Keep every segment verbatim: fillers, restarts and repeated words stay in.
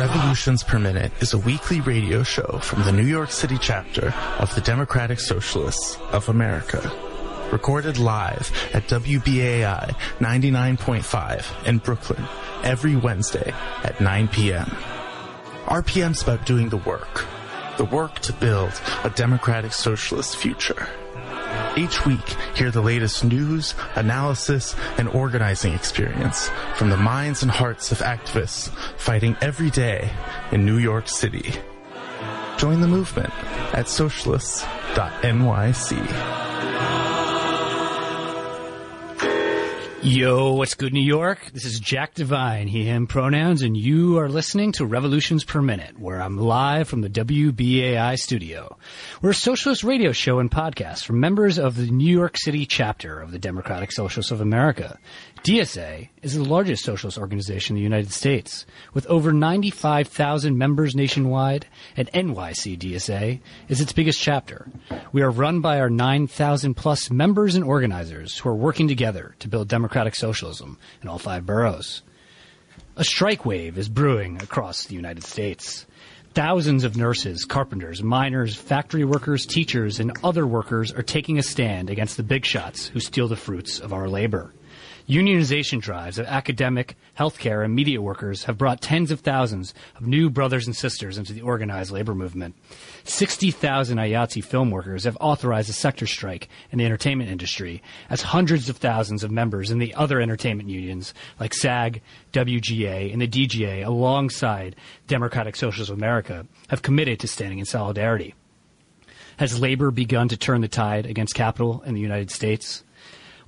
Revolutions Per Minute is a weekly radio show from the New York City chapter of the Democratic Socialists of America. Recorded live at W B A I ninety-nine point five in Brooklyn every Wednesday at nine p.m. R P M's about doing the work. The work to build a democratic socialist future. Each week, hear the latest news, analysis, and organizing experience from the minds and hearts of activists fighting every day in New York City. Join the movement at socialists dot N Y C. Yo, what's good, New York? This is Jack Devine, he, him pronouns, and you are listening to Revolutions Per Minute, where I'm live from the W B A I studio. We're a socialist radio show and podcast from members of the New York City chapter of the Democratic Socialists of America. D S A is the largest socialist organization in the United States, with over ninety-five thousand members nationwide, and N Y C D S A is its biggest chapter. We are run by our nine thousand plus members and organizers who are working together to build democratic socialism in all five boroughs. A strike wave is brewing across the United States. Thousands of nurses, carpenters, miners, factory workers, teachers, and other workers are taking a stand against the big shots who steal the fruits of our labor. Unionization drives of academic, healthcare, and media workers have brought tens of thousands of new brothers and sisters into the organized labor movement. sixty thousand I A T S E film workers have authorized a sector strike in the entertainment industry, as hundreds of thousands of members in the other entertainment unions like SAG, W G A, and the D G A, alongside Democratic Socialists of America, have committed to standing in solidarity. Has labor begun to turn the tide against capital in the United States?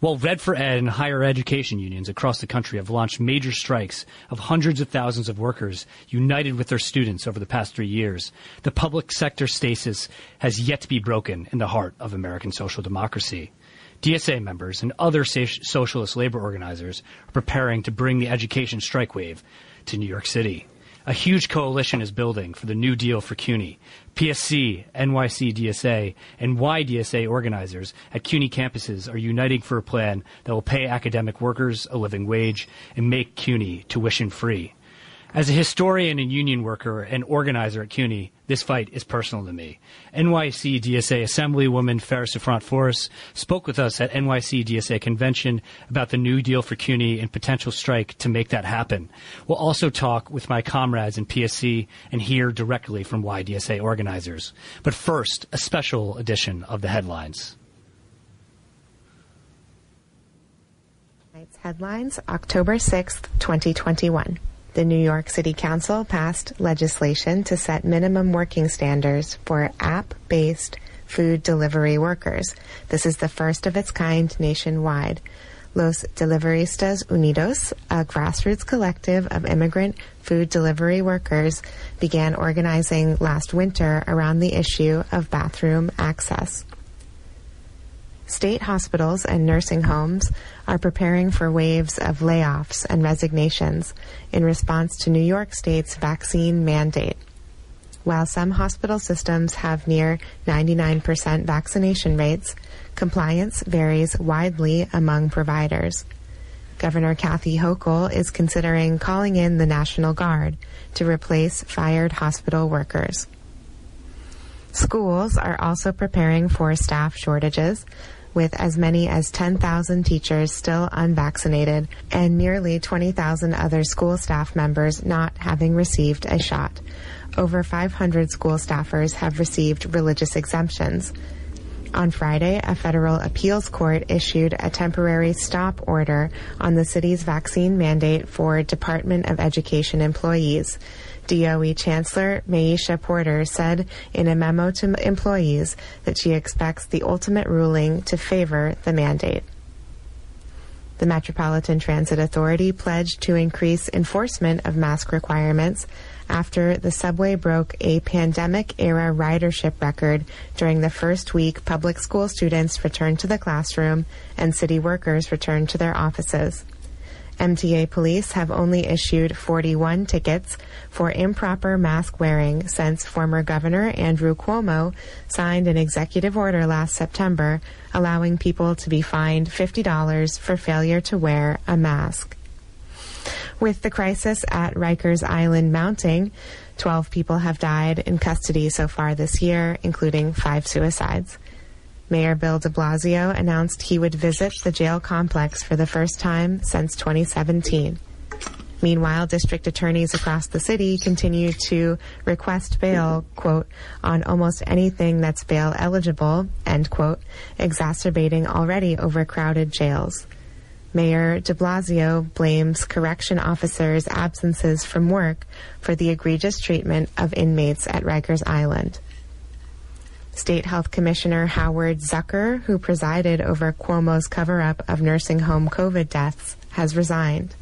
While Red for Ed and higher education unions across the country have launched major strikes of hundreds of thousands of workers united with their students over the past three years, the public sector stasis has yet to be broken in the heart of American social democracy. D S A members and other socialist labor organizers are preparing to bring the education strike wave to New York City. A huge coalition is building for the New Deal for CUNY. P S C, N Y C D S A, and Y D S A organizers at CUNY campuses are uniting for a plan that will pay academic workers a living wage and make CUNY tuition-free. As a historian and union worker and organizer at CUNY, this fight is personal to me. N Y C D S A Assemblywoman Phara Souffrant Forrest spoke with us at N Y C D S A convention about the New Deal for CUNY and potential strike to make that happen. We'll also talk with my comrades in P S C and hear directly from Y D S A organizers. But first, a special edition of the headlines. Tonight's headlines, October sixth, twenty twenty-one. The New York City Council passed legislation to set minimum working standards for app-based food delivery workers. This is the first of its kind nationwide. Los Deliveristas Unidos, a grassroots collective of immigrant food delivery workers, began organizing last winter around the issue of bathroom access. State hospitals and nursing homes are preparing for waves of layoffs and resignations in response to New York State's vaccine mandate. While some hospital systems have near ninety-nine percent vaccination rates, compliance varies widely among providers. Governor Kathy Hochul is considering calling in the National Guard to replace fired hospital workers. Schools are also preparing for staff shortages, with as many as ten thousand teachers still unvaccinated and nearly twenty thousand other school staff members not having received a shot. Over five hundred school staffers have received religious exemptions. On Friday, a federal appeals court issued a temporary stop order on the city's vaccine mandate for Department of Education employees. D O E Chancellor Maisha Porter said in a memo to employees that she expects the ultimate ruling to favor the mandate. The Metropolitan Transit Authority pledged to increase enforcement of mask requirements after the subway broke a pandemic-era ridership record during the first week public school students returned to the classroom and city workers returned to their offices. M T A police have only issued forty-one tickets for improper mask wearing since former Governor Andrew Cuomo signed an executive order last September allowing people to be fined fifty dollars for failure to wear a mask. With the crisis at Rikers Island mounting, twelve people have died in custody so far this year, including five suicides. Mayor Bill de Blasio announced he would visit the jail complex for the first time since twenty seventeen. Meanwhile, district attorneys across the city continue to request bail, quote, on almost anything that's bail eligible, end quote, exacerbating already overcrowded jails. Mayor de Blasio blames correction officers' absences from work for the egregious treatment of inmates at Rikers Island. State Health Commissioner Howard Zucker, who presided over Cuomo's cover-up of nursing home COVID deaths, has resigned.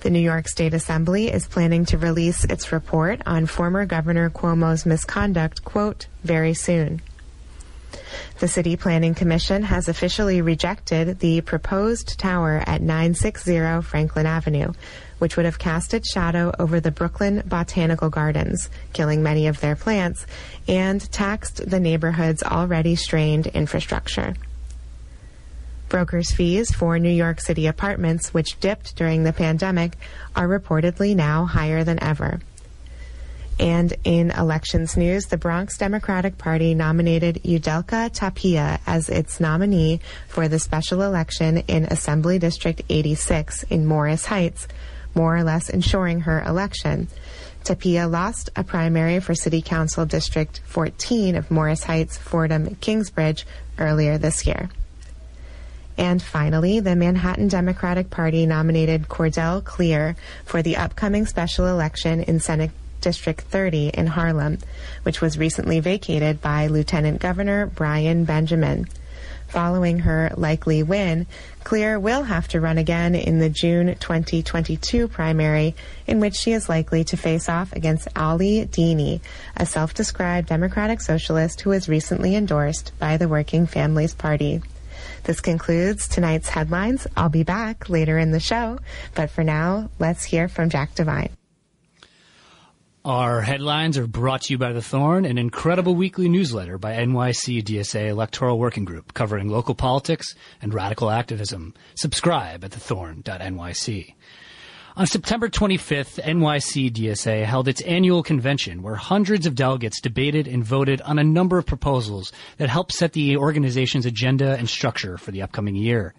The New York State Assembly is planning to release its report on former Governor Cuomo's misconduct, quote, very soon. The City Planning Commission has officially rejected the proposed tower at nine sixty Franklin Avenue, which would have cast its shadow over the Brooklyn Botanical Gardens, killing many of their plants, and taxed the neighborhood's already strained infrastructure. Brokers' fees for New York City apartments, which dipped during the pandemic, are reportedly now higher than ever. And in elections news, the Bronx Democratic Party nominated Yudelka Tapia as its nominee for the special election in Assembly District eighty-six in Morris Heights, more or less ensuring her election. Tapia lost a primary for City Council District fourteen of Morris Heights, Fordham, Kingsbridge earlier this year. And finally, the Manhattan Democratic Party nominated Cordell Clear for the upcoming special election in Senate District thirty in Harlem, which was recently vacated by Lieutenant Governor Brian Benjamin. Following her likely win, Clear will have to run again in the June twenty twenty-two primary, in which she is likely to face off against Ali Dini, a self-described Democratic socialist who was recently endorsed by the Working Families Party. This concludes tonight's headlines. I'll be back later in the show, but for now, let's hear from Jack Devine. Our headlines are brought to you by The Thorn, an incredible weekly newsletter by N Y C D S A Electoral Working Group covering local politics and radical activism. Subscribe at the thorn dot N Y C. On September twenty-fifth, N Y C D S A held its annual convention where hundreds of delegates debated and voted on a number of proposals that helped set the organization's agenda and structure for the upcoming year.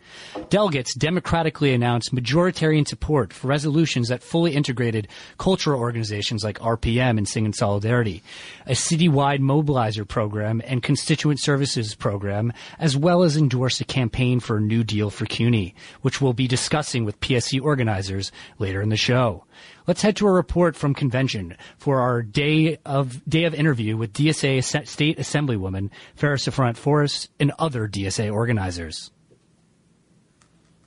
Delegates democratically announced majoritarian support for resolutions that fully integrated cultural organizations like R P M and Sing in Solidarity, a citywide mobilizer program and constituent services program, as well as endorsed a campaign for a New Deal for CUNY, which we'll be discussing with P S C organizers later in the show. Let's head to a report from convention for our day of day of interview with D S A State Assemblywoman Phara Souffrant Forrest and other D S A organizers.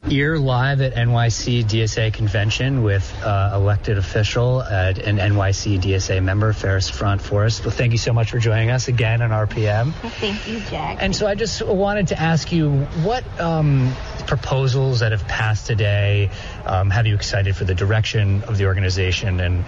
You're live at N Y C D S A convention with uh, elected official and N Y C D S A member Phara Souffrant Forrest. Well, thank you so much for joining us again on R P M. Well, thank you, Jack. And so I just wanted to ask you, what um, proposals that have passed today um, have you excited for the direction of the organization, and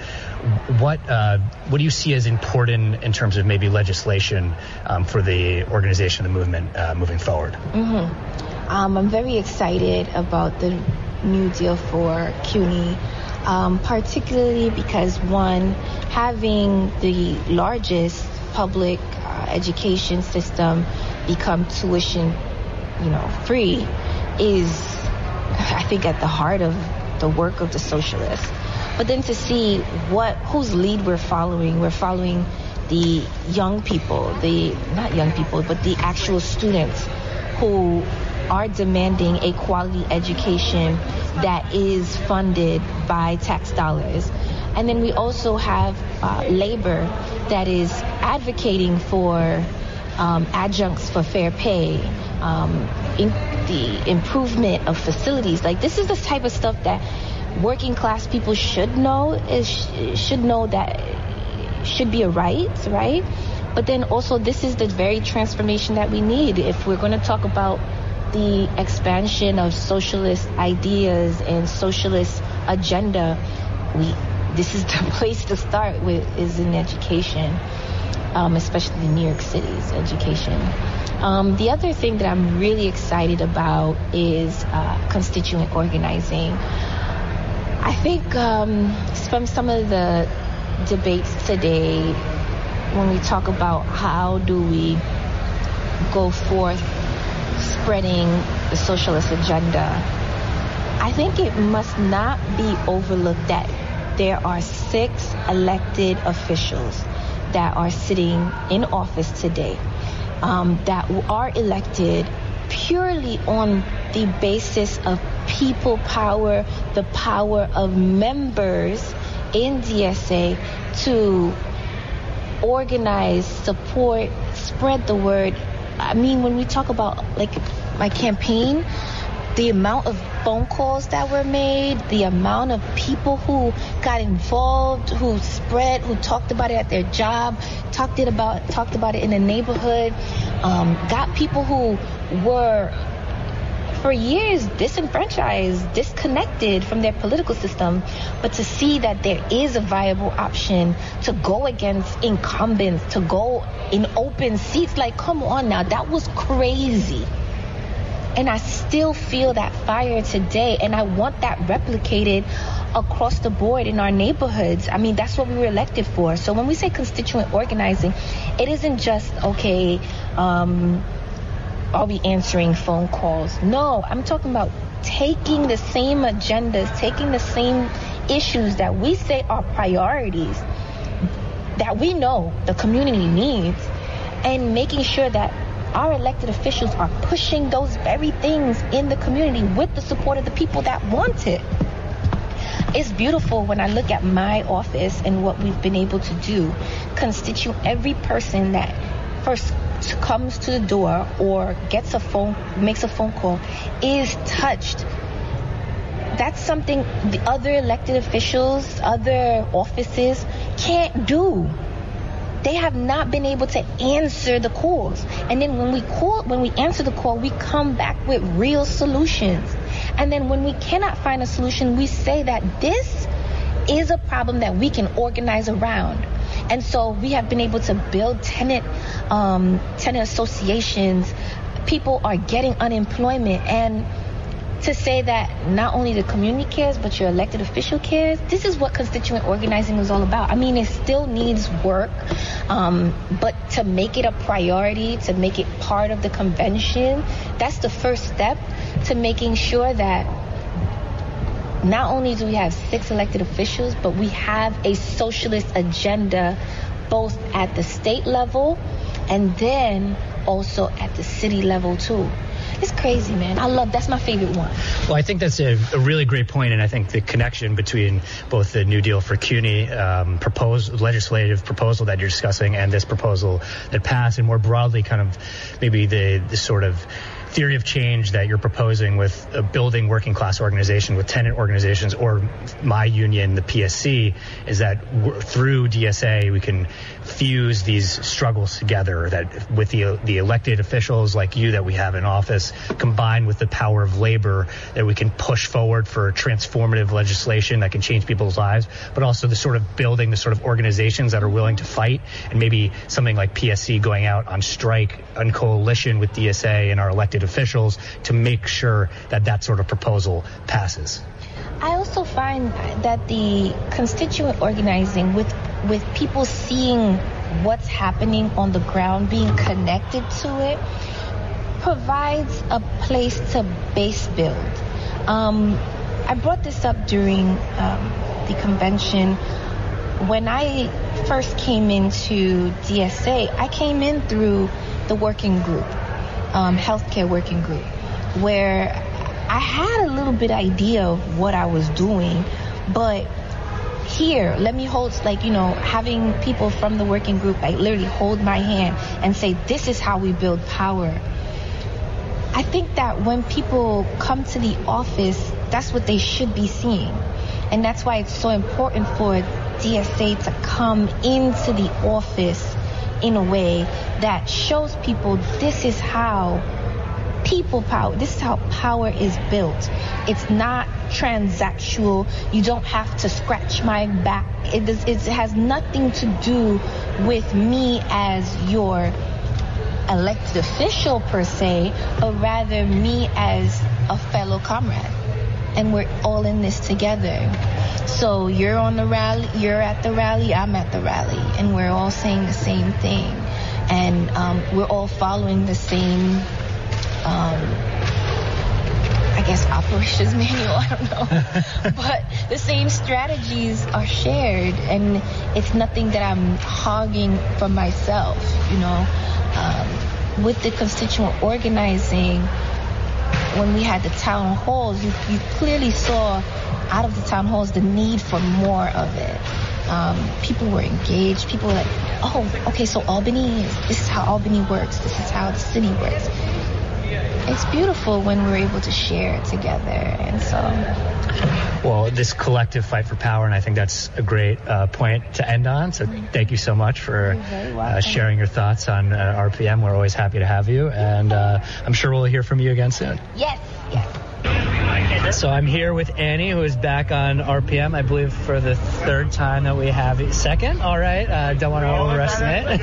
what uh, what do you see as important in terms of maybe legislation um, for the organization, the movement uh, moving forward? Mm-hmm. Um, I'm very excited about the New Deal for CUNY, um, particularly because, one, having the largest public uh, education system become tuition, you know, free is, I think, at the heart of the work of the socialists. But then to see what whose lead we're following, we're following the young people, the not young people, but the actual students who are demanding a quality education that is funded by tax dollars. And then we also have uh, labor that is advocating for um, adjuncts for fair pay, um, in- the improvement of facilities. Like, this is the type of stuff that working class people should know, is should know that should be a right, right? But then also, this is the very transformation that we need. If we're going to talk about the expansion of socialist ideas and socialist agenda, we this is the place to start with, is in education, um, especially New York City's education. Um, the other thing that I'm really excited about is uh, constituent organizing. I think um, from some of the debates today, when we talk about how do we go forth spreading the socialist agenda, I think it must not be overlooked that there are six elected officials that are sitting in office today um, that are elected purely on the basis of people power, the power of members in D S A to organize, support, spread the word. I mean, when we talk about, like, my campaign, the amount of phone calls that were made, the amount of people who got involved, who spread, who talked about it at their job, talked it about, talked about it in the neighborhood, um, got people who were for years disenfranchised, disconnected from their political system, but to see that there is a viable option to go against incumbents, to go in open seats, like, come on now, that was crazy. And I still feel that fire today, and I want that replicated across the board in our neighborhoods. I mean, that's what we were elected for. So when we say constituent organizing, it isn't just, okay, um, I'll be answering phone calls. No, I'm talking about taking the same agendas, taking the same issues that we say are priorities, that we know the community needs, and making sure that our elected officials are pushing those very things in the community with the support of the people that want it. It's beautiful when I look at my office and what we've been able to do, constitute every person that first comes to the door or gets a phone, makes a phone call, is touched. That's something the other elected officials, other offices can't do. They have not been able to answer the calls. And then when we call, when we answer the call, we come back with real solutions. And then when we cannot find a solution, we say that this is a problem that we can organize around. And so we have been able to build tenant, um, tenant associations. People are getting unemployment. And to say that not only the community cares, but your elected official cares, this is what constituent organizing is all about. I mean, it still needs work, um, but to make it a priority, to make it part of the convention, that's the first step to making sure that not only do we have six elected officials, but we have a socialist agenda both at the state level and then also at the city level, too. It's crazy, man. I love that's my favorite one. Well, I think that's a, a really great point, and I think the connection between both the New Deal for CUNY um, proposed legislative proposal that you're discussing and this proposal that passed, and more broadly, kind of maybe the, the sort of theory of change that you're proposing with a building working class organization with tenant organizations or my union, the P S C, is that we're, through D S A we can fuse these struggles together, that with the the elected officials like you that we have in office combined with the power of labor, that we can push forward for transformative legislation that can change people's lives, but also the sort of building the sort of organizations that are willing to fight, and maybe something like P S C going out on strike on coalition with D S A and our elected officials to make sure that that sort of proposal passes. I also find that the constituent organizing with with people seeing what's happening on the ground, being connected to it, provides a place to base build. Um, I brought this up during um, the convention. When I first came into D S A, I came in through the working group. Um, healthcare working group, where I had a little bit idea of what I was doing, but here, let me hold, like, you know, having people from the working group, like, literally hold my hand and say, this is how we build power. I think that when people come to the office, that's what they should be seeing. And that's why it's so important for D S A to come into the office in a way that shows people this is how people power, this is how power is built. It's not transactional. You don't have to scratch my back. It, does, it has nothing to do with me as your elected official per se, but rather me as a fellow comrade. And we're all in this together. So you're on the rally, you're at the rally, I'm at the rally, and we're all saying the same thing. And um, we're all following the same, um, I guess, operations manual, I don't know. But the same strategies are shared, and it's nothing that I'm hogging for myself, you know. Um, with the constituent organizing, when we had the town halls, you, you clearly saw out of the town halls the need for more of it. Um, people were engaged. People were like, oh, okay, so Albany, is, this is how Albany works. This is how the city works. It's beautiful when we're able to share it together. And so... Well, this collective fight for power, and I think that's a great uh, point to end on. So thank you so much for uh, sharing your thoughts on uh, R P M. We're always happy to have you, and uh, I'm sure we'll hear from you again soon. Yes, yes. So I'm here with Annie, who is back on R P M, I believe, for the third time that we have it. Second? All right. Uh, don't want to overestimate.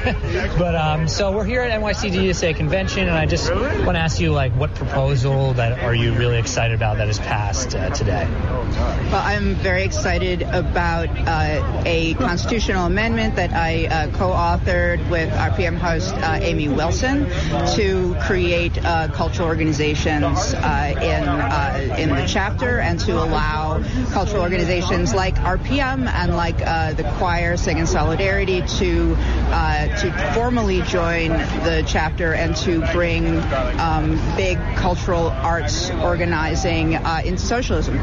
But um, so we're here at N Y C D S A convention, and I just want to ask you, like, what proposal that are you really excited about that has passed uh, today? Well, I'm very excited about uh, a constitutional amendment that I uh, co-authored with R P M host uh, Amy Wilson to create uh, cultural organizations uh, in uh, in the chapter, and to allow cultural organizations like R P M and like uh, the choir Sing in Solidarity to uh, to formally join the chapter and to bring um, big cultural arts organizing uh, into socialism.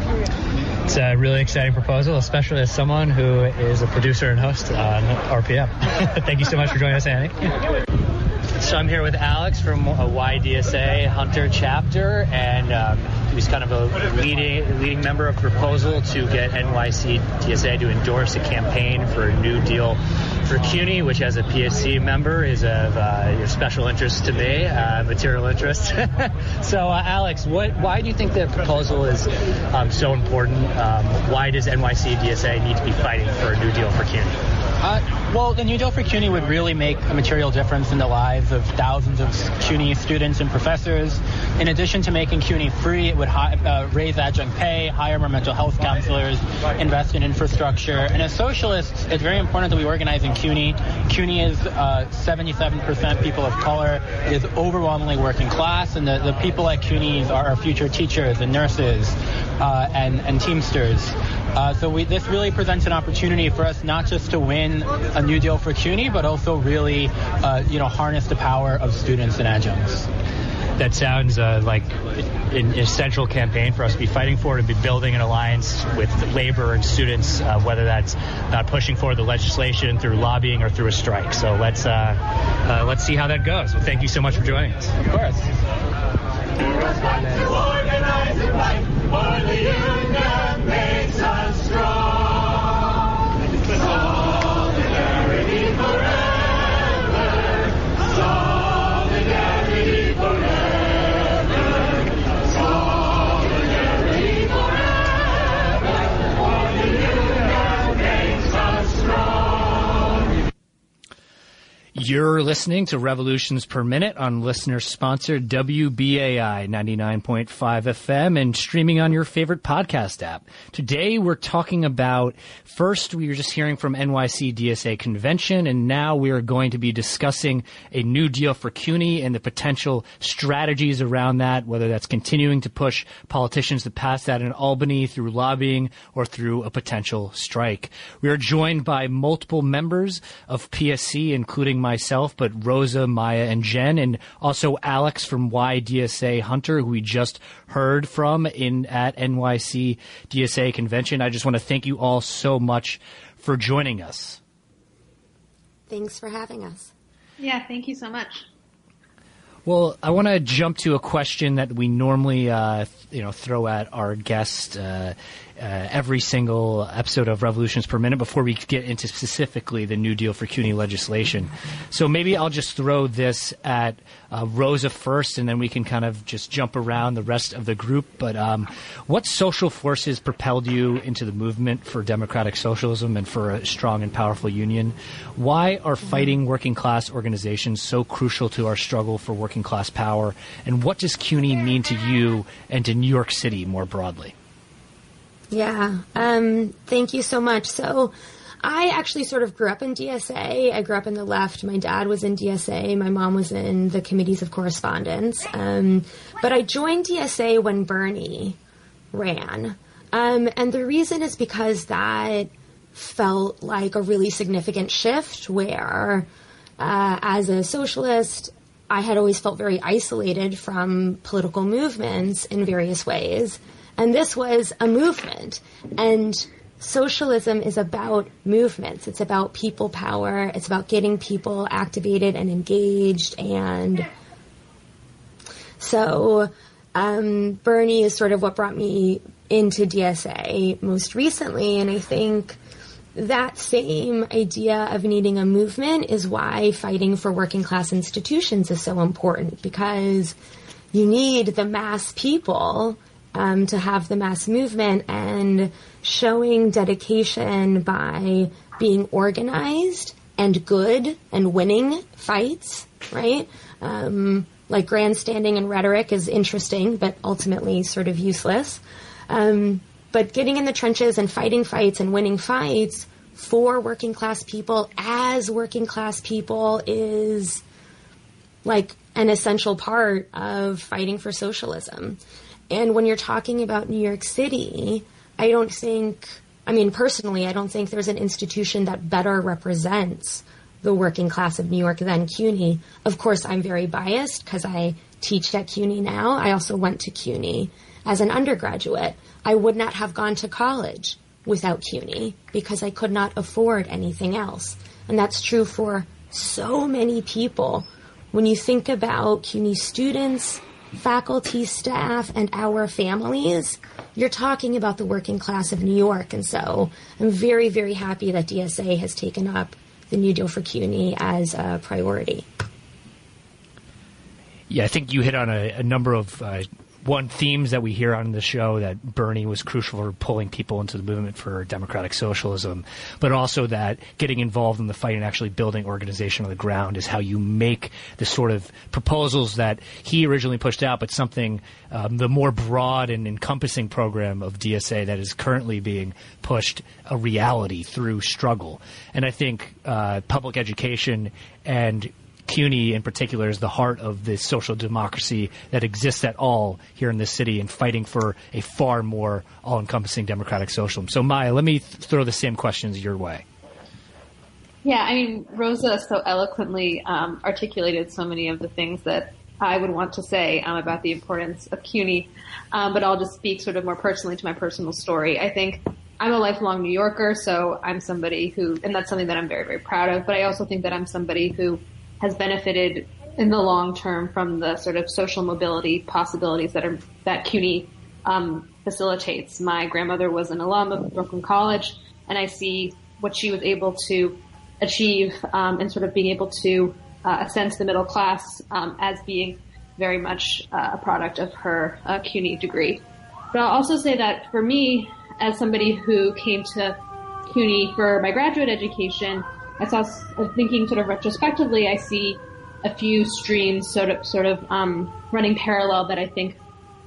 It's a really exciting proposal, especially as someone who is a producer and host on R P M. Thank you so much for joining us, Annie. So I'm here with Alex from a Y D S A Hunter chapter, and um, he's kind of a leading leading member of proposal to get N Y C D S A to endorse a campaign for a New Deal for CUNY, which as a P S C member is of uh, special interest to me, uh, material interest. So, uh, Alex, what, why do you think the proposal is um, so important? Um, why does N Y C D S A need to be fighting for a New Deal for CUNY? Uh, well, the New Deal for CUNY would really make a material difference in the lives of thousands of CUNY students and professors. In addition to making CUNY free, it would hi- uh, raise adjunct pay, hire more mental health counselors, invest in infrastructure. And as socialists, it's very important that we organize in CUNY. CUNY is uh, seventy-seven percent people of color. It is overwhelmingly working class, and the, the people at CUNY are our future teachers and nurses uh, and, and Teamsters. Uh, so we, this really presents an opportunity for us not just to win a New Deal for CUNY, but also really, uh, you know, harness the power of students and adjuncts. That sounds uh, like an essential campaign for us to be fighting for, to be building an alliance with labor and students, uh, whether that's not pushing for the legislation through lobbying or through a strike. So let's uh, uh, let's see how that goes. Well, thank you so much for joining us. Of course. Only union makes us strong. Solidarity forever. Solidarity forever. Solidarity forever. Only union makes us strong. You're listening to Revolutions Per Minute on listener-sponsored W B A I ninety-nine point five F M and streaming on your favorite podcast app. Today we're talking about, first we were just hearing from N Y C D S A convention, and now we are going to be discussing a New Deal for CUNY and the potential strategies around that, whether that's continuing to push politicians to pass that in Albany through lobbying or through a potential strike. We are joined by multiple members of P S C, including myself, but Rosa, Maya, and Jen, and also Alex from Y D S A Hunter, who we just heard from in at N Y C D S A convention. I just want to thank you all so much for joining us. Thanks for having us. Yeah, thank you so much. Well, I want to jump to a question that we normally, uh, you know, throw at our guests uh, uh, every single episode of Revolutions Per Minute before we get into specifically the New Deal for CUNY legislation. So maybe I'll just throw this at uh, Rosa first, and then we can kind of just jump around the rest of the group. But um, what social forces propelled you into the movement for democratic socialism and for a strong and powerful union? Why are fighting working class organizations so crucial to our struggle for working Working class power, and what does CUNY mean to you and to New York City more broadly? Yeah, um, thank you so much. So I actually sort of grew up in D S A. I grew up in the left. My dad was in D S A. My mom was in the committees of correspondence. Um, but I joined D S A when Bernie ran. Um, and the reason is because that felt like a really significant shift where, uh, as a socialist, I had always felt very isolated from political movements in various ways. And this was a movement. And socialism is about movements. It's about people power. It's about getting people activated and engaged. And so um, Bernie is sort of what brought me into D S A most recently. And I think that same idea of needing a movement is why fighting for working class institutions is so important, because you need the mass people um, to have the mass movement, and showing dedication by being organized and good and winning fights, right? Um, like grandstanding and rhetoric is interesting, but ultimately sort of useless. Um, But getting in the trenches and fighting fights and winning fights for working class people as working class people is like an essential part of fighting for socialism. And when you're talking about New York City, I don't think, I mean, personally, I don't think there's an institution that better represents the working class of New York than CUNY. Of course, I'm very biased because I teach at CUNY now. I also went to CUNY as an undergraduate. I would not have gone to college without CUNY because I could not afford anything else. And that's true for so many people. When you think about CUNY students, faculty, staff, and our families, you're talking about the working class of New York. And so I'm very, very happy that D S A has taken up the New Deal for CUNY as a priority. Yeah, I think you hit on a, a number of uh One themes that we hear on the show, that Bernie was crucial for pulling people into the movement for democratic socialism, but also that getting involved in the fight and actually building organization on the ground is how you make the sort of proposals that he originally pushed out, but something um, the more broad and encompassing program of D S A that is currently being pushed a reality through struggle. And I think uh, public education and CUNY in particular is the heart of the social democracy that exists at all here in this city, and fighting for a far more all-encompassing democratic socialism. So, Maya, let me th throw the same questions your way. Yeah, I mean, Rosa so eloquently um, articulated so many of the things that I would want to say um, about the importance of CUNY, um, but I'll just speak sort of more personally to my personal story. I think I'm a lifelong New Yorker, so I'm somebody who, and that's something that I'm very, very proud of, but I also think that I'm somebody who has benefited in the long term from the sort of social mobility possibilities that are that CUNY um, facilitates. My grandmother was an alum of Brooklyn College, and I see what she was able to achieve um, and sort of being able to uh, ascend to the middle class um, as being very much uh, a product of her uh, CUNY degree. But I'll also say that for me, as somebody who came to CUNY for my graduate education, I saw, thinking sort of retrospectively, I see a few streams sort of, sort of um, running parallel that I think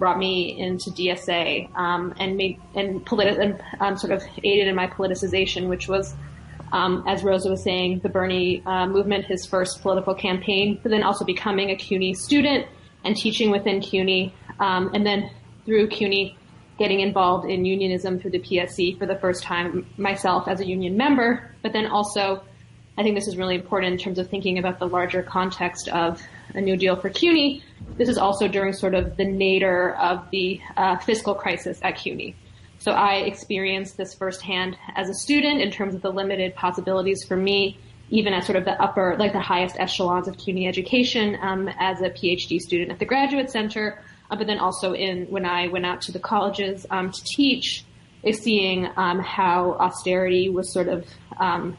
brought me into D S A um, and made, and, politi and um, sort of aided in my politicization, which was, um, as Rosa was saying, the Bernie uh, movement, his first political campaign, but then also becoming a CUNY student and teaching within CUNY, um, and then through CUNY getting involved in unionism through the P S C for the first time myself as a union member, but then also I think this is really important in terms of thinking about the larger context of a New Deal for CUNY. This is also during sort of the nadir of the uh, fiscal crisis at CUNY. So I experienced this firsthand as a student in terms of the limited possibilities for me, even at sort of the upper, like the highest echelons of CUNY education, um, as a PhD student at the Graduate Center, uh, but then also in when I went out to the colleges um, to teach, is seeing um, how austerity was sort of um,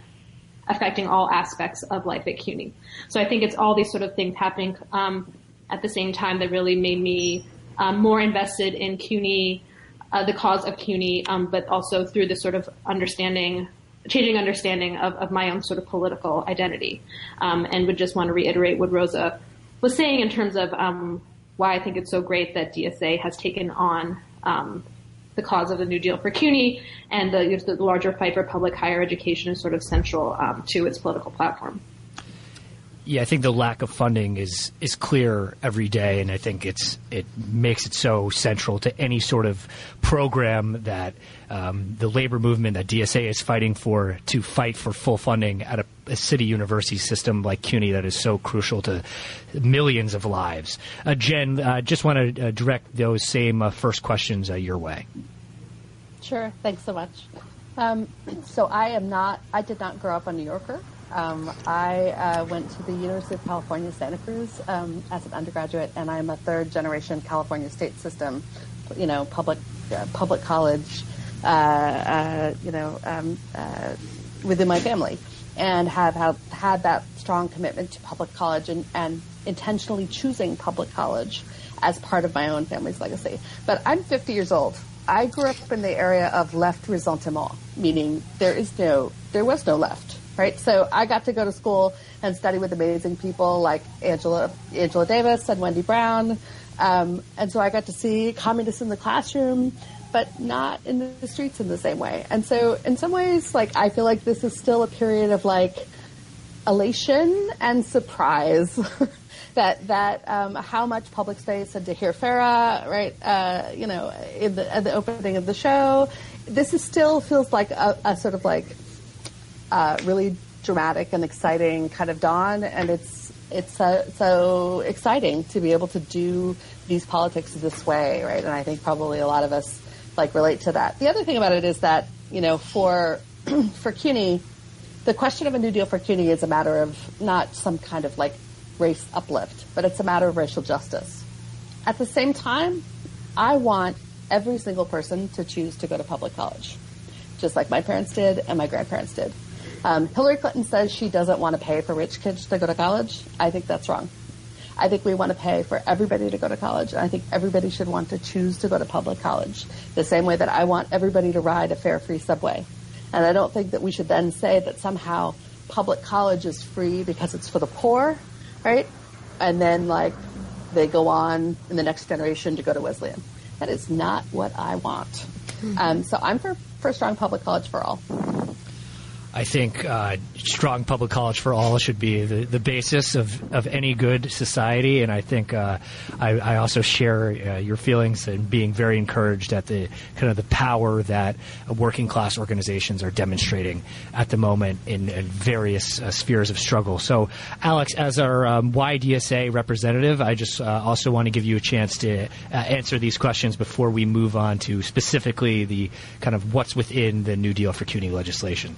affecting all aspects of life at CUNY. So I think it's all these sort of things happening um, at the same time that really made me um, more invested in CUNY, uh, the cause of CUNY, um, but also through this sort of understanding, changing understanding of, of my own sort of political identity. Um, and would just want to reiterate what Rosa was saying in terms of um, why I think it's so great that D S A has taken on um, the cause of the New Deal for CUNY and the, the larger fight for public higher education is sort of central um, to its political platform. Yeah, I think the lack of funding is is clear every day, and I think it's it makes it so central to any sort of program that um, the labor movement that D S A is fighting for, to fight for full funding at a, a city university system like CUNY that is so crucial to millions of lives. Uh, Jen, I uh, just want to uh, direct those same uh, first questions uh, your way. Sure. Thanks so much. Um, so I am not – I did not grow up a New Yorker. Um, I uh, went to the University of California, Santa Cruz um, as an undergraduate, and I'm a third-generation California state system, you know, public uh, public college, uh, uh, you know, um, uh, within my family, and have, have had that strong commitment to public college and, and intentionally choosing public college as part of my own family's legacy. But I'm fifty years old. I grew up in the area of left ressentiment, meaning there is no, there was no left. Right, so I got to go to school and study with amazing people like Angela Angela Davis and Wendy Brown, um, and so I got to see communists in the classroom, but not in the streets in the same way. And so, in some ways, like I feel like this is still a period of like elation and surprise that that um, how much public space, and to hear Phara, right, uh, you know, in the, at the opening of the show, this is still feels like a, a sort of like. Uh, really dramatic and exciting kind of dawn, and it's it's uh, so exciting to be able to do these politics this way, right? And I think probably a lot of us like relate to that. The other thing about it is that, you know, for for CUNY, the question of a New Deal for CUNY is a matter of not some kind of like race uplift, but it's a matter of racial justice. At the same time, I want every single person to choose to go to public college, just like my parents did and my grandparents did. Um, Hillary Clinton says she doesn't want to pay for rich kids to go to college. I think that's wrong. I think we want to pay for everybody to go to college, and I think everybody should want to choose to go to public college, the same way that I want everybody to ride a fare free subway. And I don't think that we should then say that somehow public college is free because it's for the poor, right? And then like they go on in the next generation to go to Wesleyan. That is not what I want. Mm-hmm. Um, so I'm for, for strong public college for all. I think uh, strong public college for all should be the, the basis of, of any good society, and I think uh, I, I also share uh, your feelings and being very encouraged at the kind of the power that working class organizations are demonstrating at the moment in, in various uh, spheres of struggle. So, Alex, as our um, Y D S A representative, I just uh, also want to give you a chance to uh, answer these questions before we move on to specifically the kind of what's within the New Deal for CUNY legislation.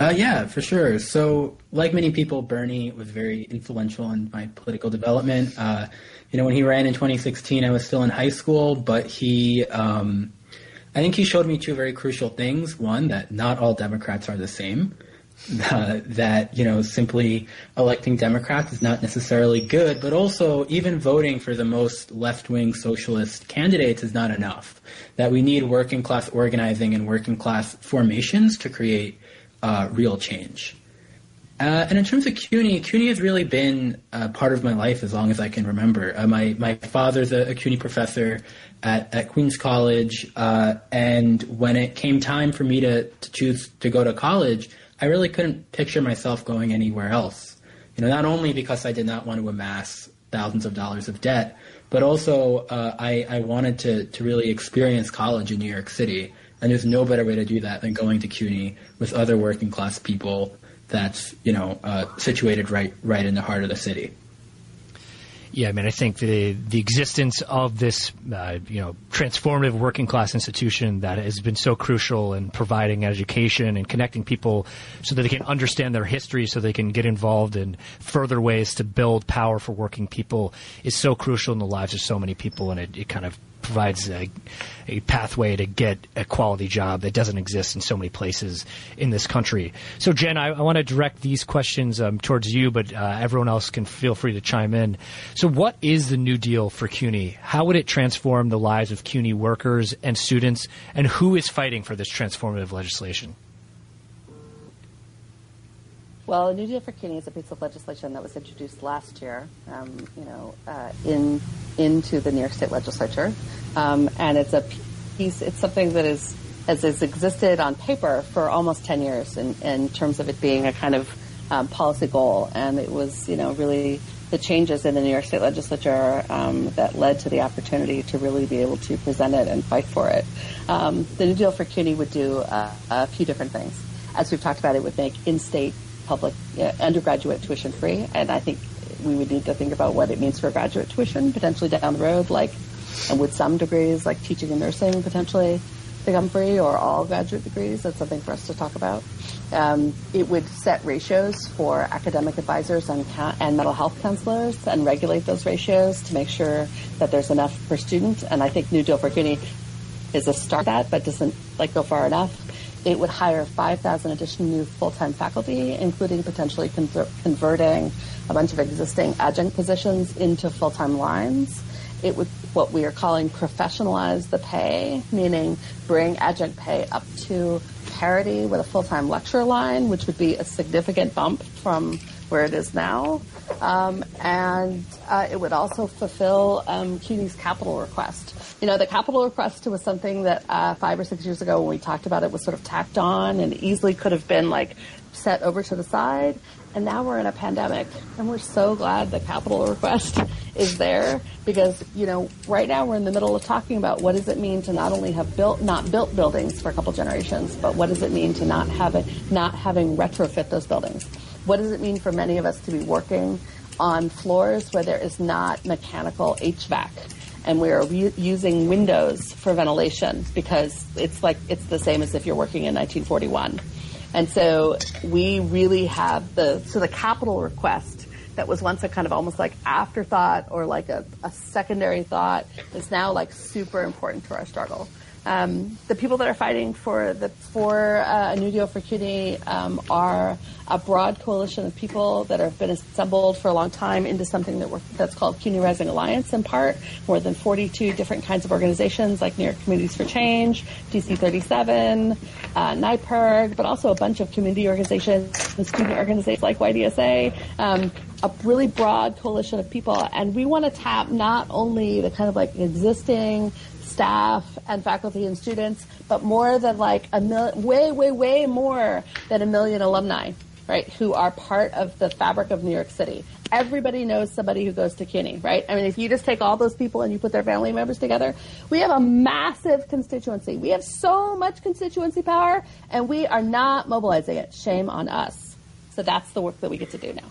Uh, yeah, for sure. So like many people, Bernie was very influential in my political development. Uh, you know, when he ran in twenty sixteen, I was still in high school, but he um, I think he showed me two very crucial things. One, that not all Democrats are the same, uh, that, you know, simply electing Democrats is not necessarily good, but also even voting for the most left-wing socialist candidates is not enough, that we need working class organizing and working class formations to create Uh, real change. Uh, and in terms of CUNY, CUNY has really been a part of my life as long as I can remember. Uh, my, my father's a, a CUNY professor at, at Queens College, uh, and when it came time for me to, to choose to go to college, I really couldn't picture myself going anywhere else. You know, not only because I did not want to amass thousands of dollars of debt, but also uh, I, I wanted to, to really experience college in New York City. And there's no better way to do that than going to CUNY with other working class people that's, you know, uh, situated right right in the heart of the city. Yeah, I mean, I think the the existence of this, uh, you know, transformative working class institution that has been so crucial in providing education and connecting people so that they can understand their history, so they can get involved in further ways to build power for working people, is so crucial in the lives of so many people, and it, it kind of provides a, a pathway to get a quality job that doesn't exist in so many places in this country. So, Jen, I, I want to direct these questions um, towards you, but uh, everyone else can feel free to chime in. So what is the New Deal for CUNY? How would it transform the lives of CUNY workers and students, and who is fighting for this transformative legislation? Well, the New Deal for CUNY is a piece of legislation that was introduced last year, um, you know, uh, in into the New York State Legislature, um, and it's a piece. It's something that is has, has existed on paper for almost ten years, in, in terms of it being a kind of um, policy goal. And it was, you know, really the changes in the New York State Legislature um, that led to the opportunity to really be able to present it and fight for it. Um, the New Deal for CUNY would do uh, a few different things. As we've talked about, it would make in-state public uh, undergraduate tuition free, and I think we would need to think about what it means for graduate tuition potentially down the road, like, and with some degrees like teaching and nursing potentially become free, or all graduate degrees. That's something for us to talk about. Um, it would set ratios for academic advisors and, and mental health counselors, and regulate those ratios to make sure that there's enough per student. And I think New Deal for CUNY is a start at that, but doesn't like go far enough. It would hire five thousand additional new full-time faculty, including potentially con converting a bunch of existing adjunct positions into full-time lines. It would, what we are calling, professionalize the pay, meaning bring adjunct pay up to parity with a full-time lecturer line, which would be a significant bump from where it is now. Um, and uh, it would also fulfill um, CUNY's capital request. You know, the capital request was something that uh, five or six years ago when we talked about it was sort of tacked on and easily could have been like set over to the side. And now we're in a pandemic, and we're so glad the capital request is there, because, you know, right now we're in the middle of talking about what does it mean to not only have built, not built buildings for a couple generations, but what does it mean to not have it, not having retrofit those buildings? What does it mean for many of us to be working on floors where there is not mechanical H V A C? And we are using windows for ventilation, because it's like it's the same as if you're working in nineteen forty-one. And so we really have the so the capital request that was once a kind of almost like afterthought or like a, a secondary thought is now like super important to our struggle. Um, the people that are fighting for the for uh, a New Deal for CUNY um, are a broad coalition of people that have been assembled for a long time into something that we're, that's called CUNY Rising Alliance. In part, more than forty-two different kinds of organizations like New York Communities for Change, D C thirty-seven, uh, NYPERG, but also a bunch of community organizations and student organizations like Y D S A. Um, a really broad coalition of people, and we want to tap not only the kind of like existing staff and faculty and students, but more than like a mil way, way, way more than a million alumni, right, who are part of the fabric of New York City. Everybody knows somebody who goes to CUNY, right? I mean, if you just take all those people and you put their family members together, we have a massive constituency. We have so much constituency power, and we are not mobilizing it. Shame on us. So that's the work that we get to do now.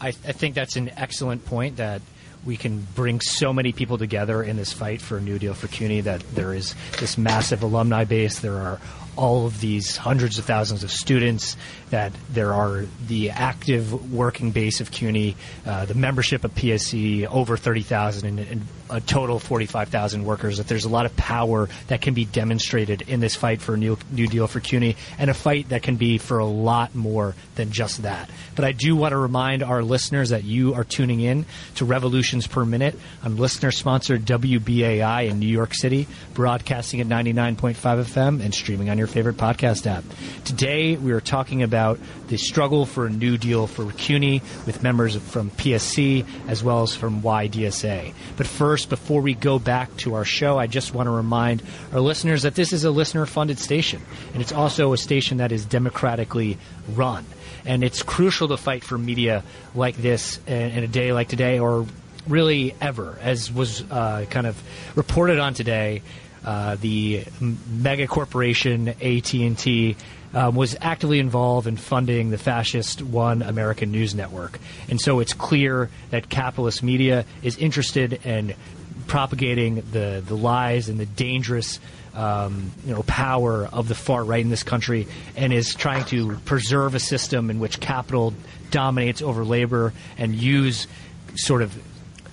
I, I think that's an excellent point, that we can bring so many people together in this fight for a New Deal for CUNY, that there is this massive alumni base. There are all of these hundreds of thousands of students, that there are the active working base of CUNY, uh, the membership of P S C, over thirty thousand, and, and a total forty-five thousand workers, that there's a lot of power that can be demonstrated in this fight for a new, new Deal for CUNY, and a fight that can be for a lot more than just that. But I do want to remind our listeners that you are tuning in to Revolutions Per Minute on listener-sponsored W B A I in New York City, broadcasting at ninety-nine point five F M and streaming on your favorite podcast app. Today, we are talking about the struggle for a New Deal for CUNY with members from P S C as well as from Y D S A. But first, before we go back to our show, I just want to remind our listeners that this is a listener-funded station, and it's also a station that is democratically run. And it's crucial to fight for media like this in a day like today, or really ever, as was uh, kind of reported on today. Uh, the mega corporation A T and T um, was actively involved in funding the fascist One American News Network. And so it's clear that capitalist media is interested in propagating the, the lies and the dangerous um, you know, power of the far right in this country, and is trying to preserve a system in which capital dominates over labor and use sort of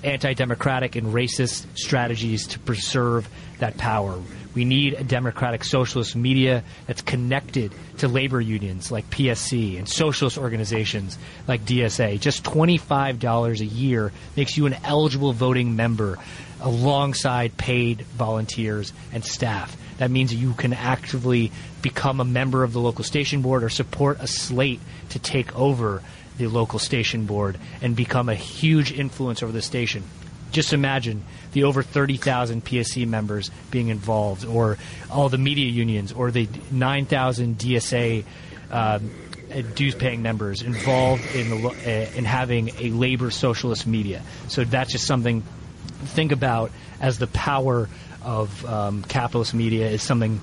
anti-democratic and racist strategies to preserve that power. We need a democratic socialist media that's connected to labor unions like P S C and socialist organizations like D S A. Just twenty-five dollars a year makes you an eligible voting member alongside paid volunteers and staff. That means you can actively become a member of the local station board or support a slate to take over the local station board and become a huge influence over the station. Just imagine the over thirty thousand P S C members being involved, or all the media unions, or the nine thousand D S A um, dues-paying members involved in, the, uh, in having a labor socialist media. So that's just something to think about, as the power of um, capitalist media is something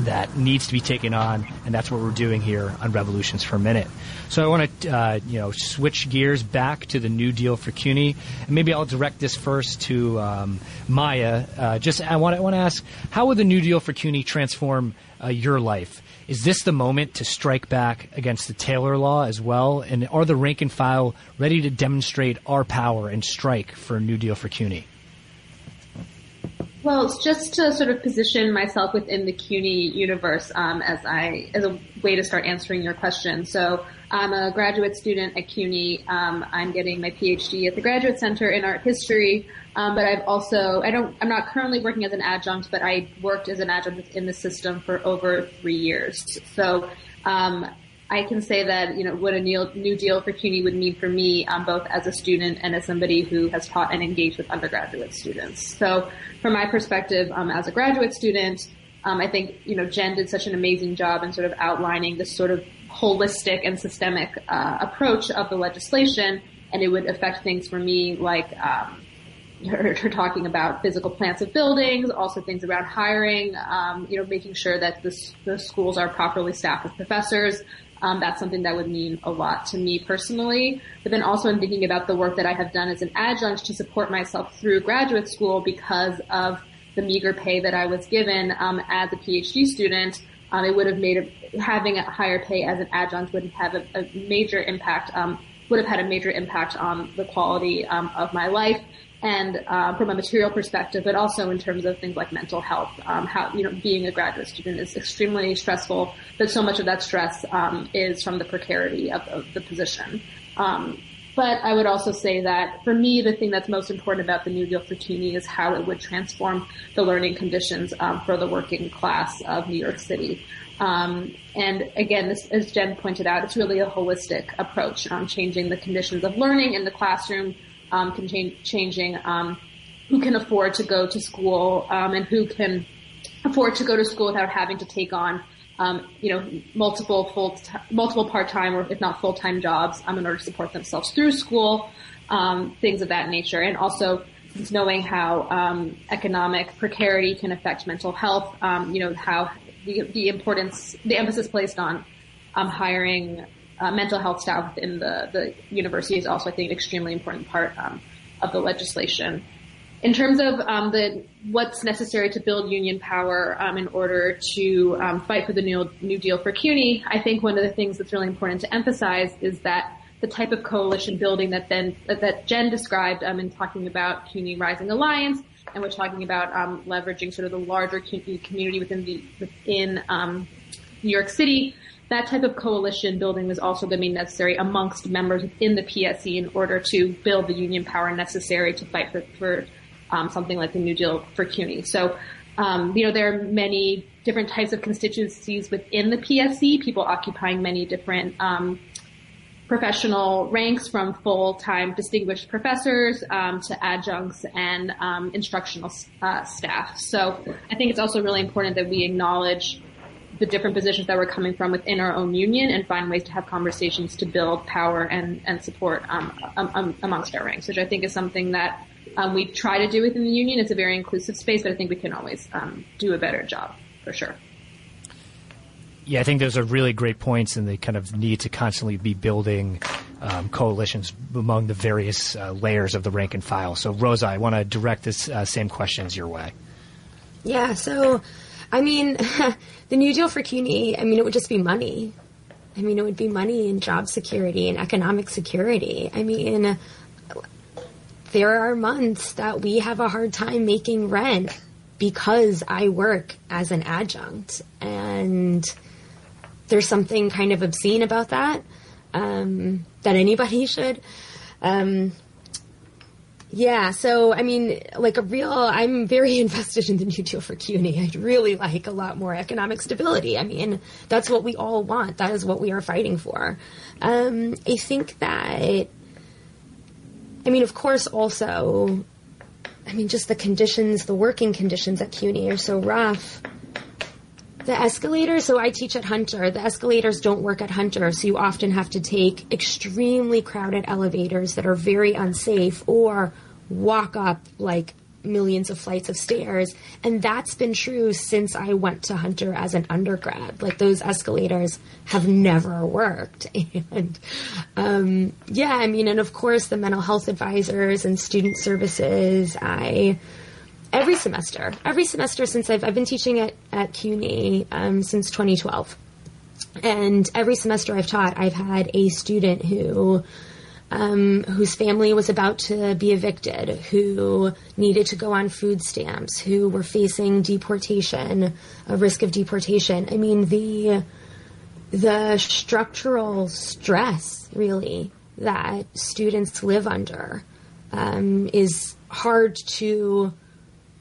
that needs to be taken on, and that's what we're doing here on Revolutions Per Minute. So I want to, uh, you know, switch gears back to the New Deal for CUNY, and maybe I'll direct this first to um, Maya. Uh, just I want I want to ask, how would the New Deal for CUNY transform uh, your life? Is this the moment to strike back against the Taylor Law as well? And are the rank and file ready to demonstrate our power and strike for a New Deal for CUNY? Well, it's just to sort of position myself within the CUNY universe um, as I as a way to start answering your question. So I'm a graduate student at CUNY. Um, I'm getting my PhD at the Graduate Center in Art History. Um, but I've also I don't I'm not currently working as an adjunct, but I worked as an adjunct in the system for over three years. So um, I can say that, you know, what a New Deal for CUNY would mean for me, um, both as a student and as somebody who has taught and engaged with undergraduate students. So from my perspective, um, as a graduate student, um, I think, you know, Jen did such an amazing job in sort of outlining this sort of holistic and systemic uh, approach of the legislation, and it would affect things for me like um, her, her talking about physical plants of buildings, also things around hiring, um, you know, making sure that the, the schools are properly staffed with professors. Um, that's something that would mean a lot to me personally. But then also I'm thinking about the work that I have done as an adjunct to support myself through graduate school because of the meager pay that I was given um, as a PhD student. Um, it would have made a, having a higher pay as an adjunct would have a, a major impact, um, would have had a major impact on the quality um, of my life, and uh, from a material perspective, but also in terms of things like mental health. Um, how, you know, being a graduate student is extremely stressful, but so much of that stress um, is from the precarity of, of the position. Um, but I would also say that for me, the thing that's most important about the New Deal for CUNY is how it would transform the learning conditions um, for the working class of New York City. Um, and again, this, as Jen pointed out, it's really a holistic approach on um, changing the conditions of learning in the classroom, Um, can change, changing um, who can afford to go to school um, and who can afford to go to school without having to take on, um, you know, multiple full, multiple part-time or if not full-time jobs um, in order to support themselves through school, um, things of that nature, and also knowing how um, economic precarity can affect mental health. Um, you know, how the, the importance, the emphasis placed on um, hiring Uh, mental health staff within the, the university is also, I think, an extremely important part um, of the legislation. In terms of um, the what's necessary to build union power um, in order to um, fight for the new, new Deal for CUNY, I think one of the things that's really important to emphasize is that the type of coalition building that then that, that Jen described um, in talking about CUNY Rising Alliance, and we're talking about um, leveraging sort of the larger CUNY community within the within um, New York City. That type of coalition building was also going to be necessary amongst members within the P S C in order to build the union power necessary to fight for, for um, something like the New Deal for CUNY. So, um, you know, there are many different types of constituencies within the P S C, people occupying many different um, professional ranks, from full-time distinguished professors um, to adjuncts and um, instructional uh, staff. So I think it's also really important that we acknowledge the different positions that we're coming from within our own union and find ways to have conversations to build power and, and support um, um, amongst our ranks, which I think is something that um, we try to do within the union. It's a very inclusive space, but I think we can always um, do a better job, for sure. Yeah, I think those are really great points, and they kind of need to constantly be building um, coalitions among the various uh, layers of the rank and file. So, Rosa, I want to direct this uh, same questions your way. Yeah, so, I mean, the New Deal for CUNY, I mean, it would just be money. I mean, it would be money and job security and economic security. I mean, there are months that we have a hard time making rent because I work as an adjunct, and there's something kind of obscene about that, um, that anybody should. Um, yeah, so, I mean, like a real, I'm very invested in the New Deal for CUNY. I'd really like a lot more economic stability. I mean, that's what we all want. That is what we are fighting for. Um, I think that, I mean, of course, also, I mean, just the conditions, the working conditions at CUNY are so rough. The escalators, so I teach at Hunter. The escalators don't work at Hunter, so you often have to take extremely crowded elevators that are very unsafe or walk up like millions of flights of stairs. And that's been true since I went to Hunter as an undergrad. Like, those escalators have never worked. And um, yeah, I mean, and of course, the mental health advisors and student services, I... Every semester, every semester since I've, I've been teaching at, at CUNY um, since twenty twelve. And every semester I've taught, I've had a student who, um, whose family was about to be evicted, who needed to go on food stamps, who were facing deportation, a risk of deportation. I mean, the, the structural stress, really, that students live under um, is hard to...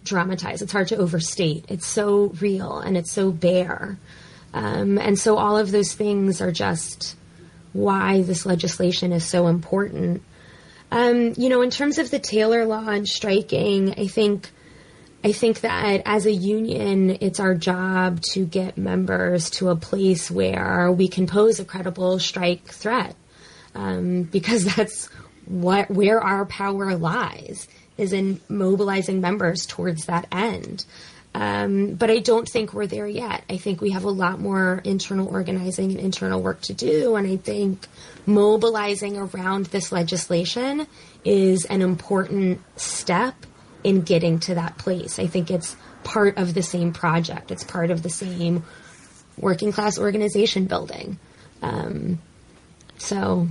dramatize. It's hard to overstate. It's so real and it's so bare. Um, and so all of those things are just why this legislation is so important. Um, you know, in terms of the Taylor Law and striking, I think, I think that as a union, it's our job to get members to a place where we can pose a credible strike threat, um, because that's what, where our power lies, is in mobilizing members towards that end. Um, but I don't think we're there yet. I think we have a lot more internal organizing and internal work to do, and I think mobilizing around this legislation is an important step in getting to that place. I think it's part of the same project. It's part of the same working class organization building. Um, so,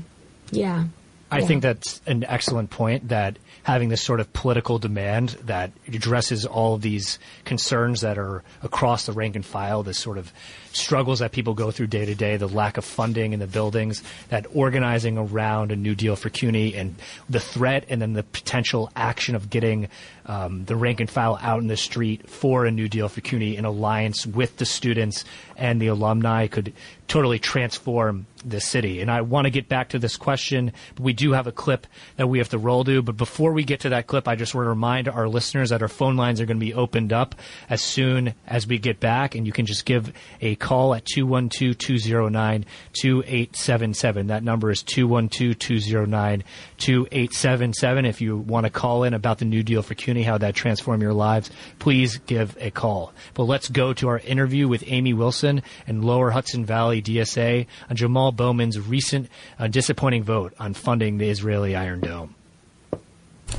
yeah. I yeah. think that's an excellent point, that having this sort of political demand that addresses all of these concerns that are across the rank and file, the sort of struggles that people go through day to day, the lack of funding in the buildings, that organizing around a New Deal for CUNY and the threat and then the potential action of getting um, the rank and file out in the street for a New Deal for CUNY in alliance with the students and the alumni could totally transform the city. And I want to get back to this question, but we do have a clip that we have to roll to. But before we get to that clip, I just want to remind our listeners that our phone lines are going to be opened up as soon as we get back, and you can just give a call at two one two, two zero nine, two eight seven seven. That number is two one two, two zero nine, two eight seven seven. If you want to call in about the New Deal for CUNY, how that transformed your lives, please give a call. But let's go to our interview with Amy Wilson and Lower Hudson Valley D S A on Jamal Bowman's recent uh, disappointing vote on funding the Israeli Iron Dome.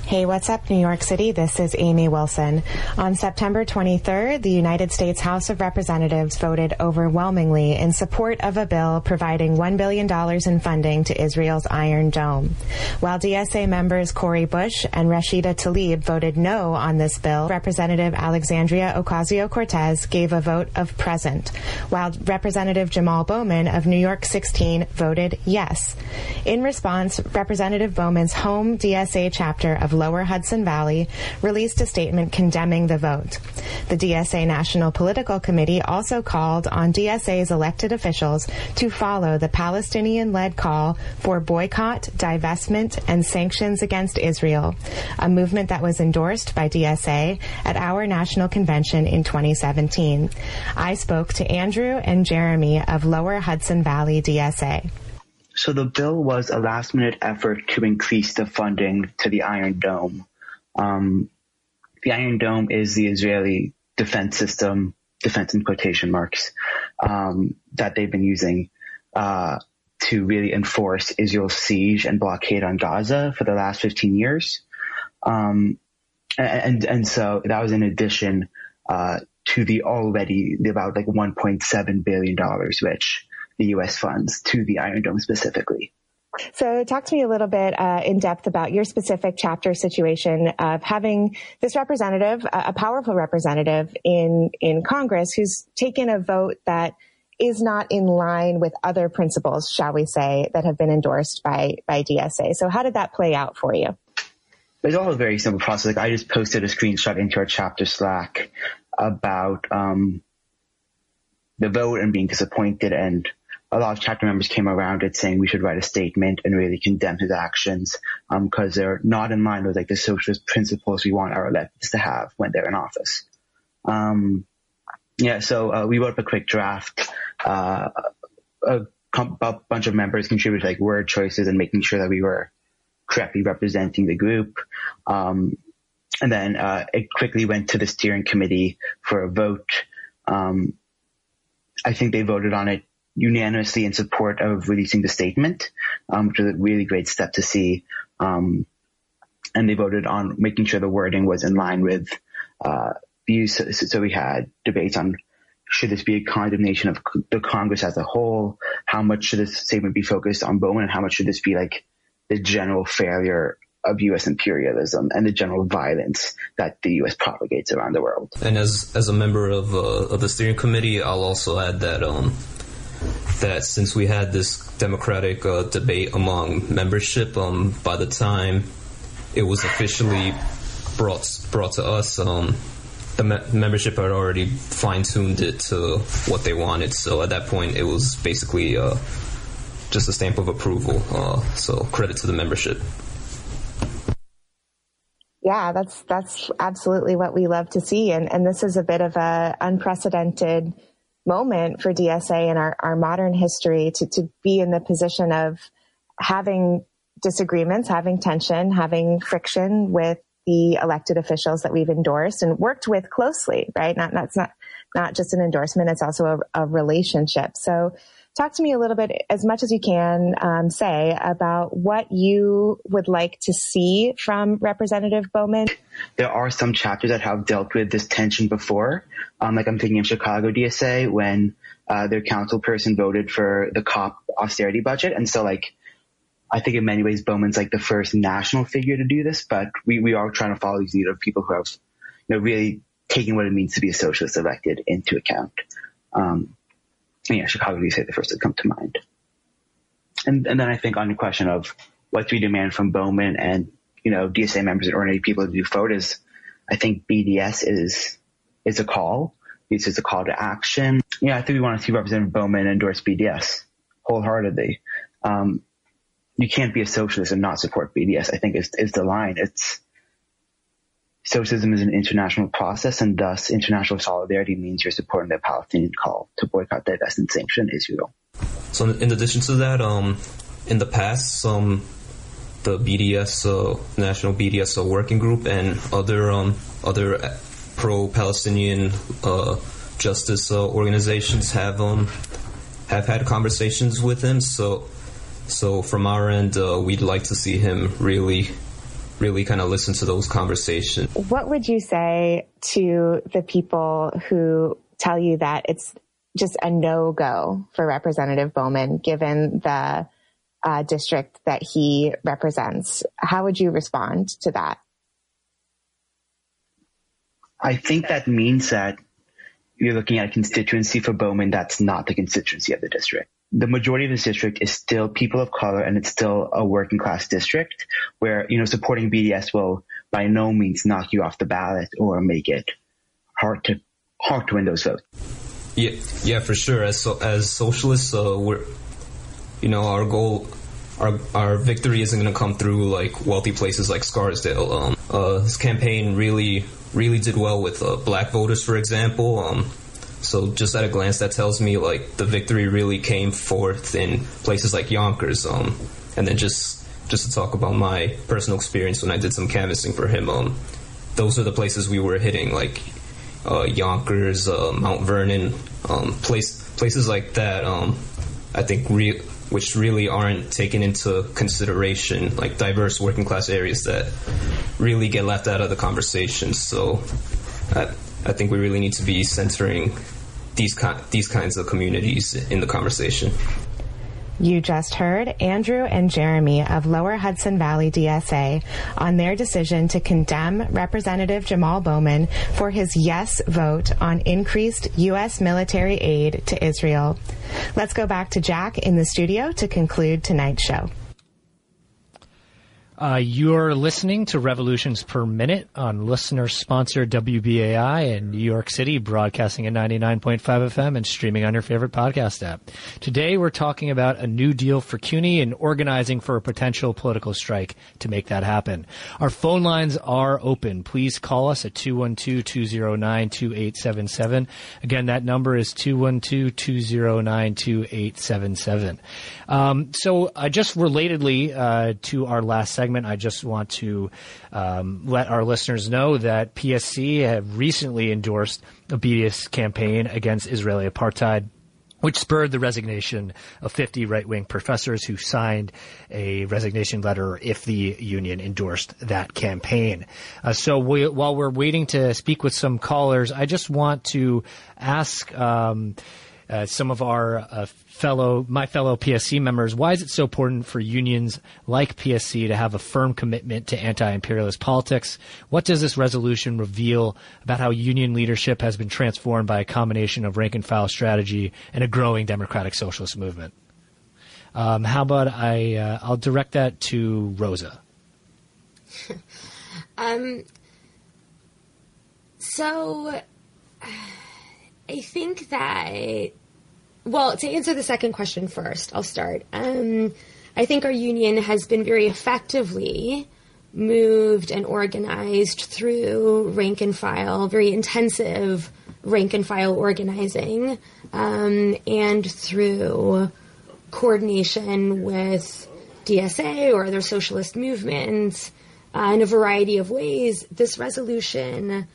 Hey, what's up, New York City? This is Amy Wilson. On September twenty-third, the United States House of Representatives voted overwhelmingly in support of a bill providing one billion dollars in funding to Israel's Iron Dome. While D S A members Cori Bush and Rashida Tlaib voted no on this bill, Representative Alexandria Ocasio-Cortez gave a vote of present, while Representative Jamal Bowman of New York sixteen voted yes. In response, Representative Bowman's home D S A chapter of Lower Hudson Valley released a statement condemning the vote. The D S A National Political Committee also called on D S A's elected officials to follow the Palestinian-led call for boycott, divestment, and sanctions against Israel, a movement that was endorsed by D S A at our national convention in twenty seventeen. I spoke to Andrew and Jeremy of Lower Hudson Valley D S A. So the bill was a last-minute effort to increase the funding to the Iron Dome. Um, the Iron Dome is the Israeli defense system, defense in quotation marks, um, that they've been using uh, to really enforce Israel's siege and blockade on Gaza for the last fifteen years. Um, and, and so that was in addition uh, to the already about like one point seven billion dollars, which the U S funds to the Iron Dome specifically. So talk to me a little bit uh, in depth about your specific chapter situation of having this representative, a powerful representative in, in Congress who's taken a vote that is not in line with other principles, shall we say, that have been endorsed by, by D S A. So how did that play out for you? It was all a very simple process. Like I just posted a screenshot into our chapter Slack about um, the vote and being disappointed, and a lot of chapter members came around it saying we should write a statement and really condemn his actions because um, they're not in line with like the socialist principles we want our electeds to have when they're in office. Um, yeah, so uh, we wrote up a quick draft. Uh, a, a bunch of members contributed like word choices and making sure that we were correctly representing the group. Um, and then uh, it quickly went to the steering committee for a vote. Um, I think they voted on it unanimously in support of releasing the statement, um, which was a really great step to see. Um, and they voted on making sure the wording was in line with uh, views. So, so we had debates on should this be a condemnation of the Congress as a whole? How much should this statement be focused on Bowman, and how much should this be like the general failure of U S imperialism and the general violence that the U S propagates around the world? And as as a member of uh, of the steering committee, I'll also add that. Um... that since we had this democratic uh, debate among membership, um, by the time it was officially brought brought to us, um, the me- membership had already fine-tuned it to what they wanted. So at that point, it was basically uh, just a stamp of approval. Uh, so credit to the membership. Yeah, that's that's absolutely what we love to see. And, and this is a bit of a unprecedented moment for D S A in our, our modern history to, to be in the position of having disagreements, having tension, having friction with the elected officials that we've endorsed and worked with closely, right? Not, that's not, not just an endorsement. It's also a, a relationship. So talk to me a little bit, as much as you can, um, say about what you would like to see from Representative Bowman. There are some chapters that have dealt with this tension before. Um, like I'm thinking of Chicago D S A when uh, their council person voted for the COP austerity budget. And so like, I think in many ways, Bowman's like the first national figure to do this, but we, we are trying to follow these lead of people who have, you know, really taken what it means to be a socialist elected into account. Um, yeah, Chicago D S A, the first that come to mind. And, and then I think on the question of what do we demand from Bowman and, you know, D S A members and ordinary people to do vote is, I think B D S is, is a call. This is a call to action. Yeah, I think we want to see Representative Bowman endorse B D S wholeheartedly. Um, you can't be a socialist and not support B D S, I think is, is the line. It's socialism is an international process, and thus international solidarity means you're supporting the Palestinian call to boycott, divest, and sanction Israel. So in addition to that, um, in the past, some the B D S, uh, National B D S Working Group and other um, other pro-Palestinian uh, justice uh, organizations have um, have had conversations with him. So so from our end, uh, we'd like to see him really, really kind of listen to those conversations. What would you say to the people who tell you that it's just a no-go for Representative Bowman, given the uh, district that he represents? How would you respond to that? I think that means that you're looking at a constituency for Bowman that's not the constituency of the district. The majority of this district is still people of color, and it's still a working class district where, you know, supporting B D S will by no means knock you off the ballot or make it hard to hard to win those votes. Yeah, yeah, for sure. As so, as socialists, uh, we're, you know, our goal, our our victory isn't going to come through like wealthy places like Scarsdale. Um, uh, this campaign really, really did well with uh, black voters, for example. Um, So just at a glance, that tells me, like, the victory really came forth in places like Yonkers. Um, and then just just to talk about my personal experience when I did some canvassing for him, um, those are the places we were hitting, like uh, Yonkers, uh, Mount Vernon, um, place, places like that, um, I think, re- which really aren't taken into consideration, like diverse working class areas that really get left out of the conversation. So I, I think we really need to be centering these ki- these kinds of communities in the conversation. You just heard Andrew and Jeremy of Lower Hudson Valley D S A on their decision to condemn Representative Jamal Bowman for his yes vote on increased U S military aid to Israel. Let's go back to Jack in the studio to conclude tonight's show. Uh, you're listening to Revolutions Per Minute on listener-sponsored W B A I in New York City, broadcasting at ninety-nine point five F M and streaming on your favorite podcast app. Today, we're talking about a new deal for CUNY and organizing for a potential political strike to make that happen. Our phone lines are open. Please call us at two one two, two zero nine, two eight seven seven. Again, that number is two one two, two zero nine, two eight seven seven. Um, so uh, just relatedly uh, to our last segment, I just want to um, let our listeners know that P S C have recently endorsed a B D S campaign against Israeli apartheid, which spurred the resignation of fifty right-wing professors who signed a resignation letter if the union endorsed that campaign. Uh, so we, while we're waiting to speak with some callers, I just want to ask um, uh, some of our uh, fellow, my fellow P S C members, why is it so important for unions like P S C to have a firm commitment to anti-imperialist politics? What does this resolution reveal about how union leadership has been transformed by a combination of rank-and-file strategy and a growing democratic socialist movement? Um, how about I, uh, I'll direct that to Rosa. um, so I think that Well, to answer the second question first, I'll start. Um, I think our union has been very effectively moved and organized through rank and file, very intensive rank and file organizing, um, and through coordination with D S A or other socialist movements uh, in a variety of ways. This resolution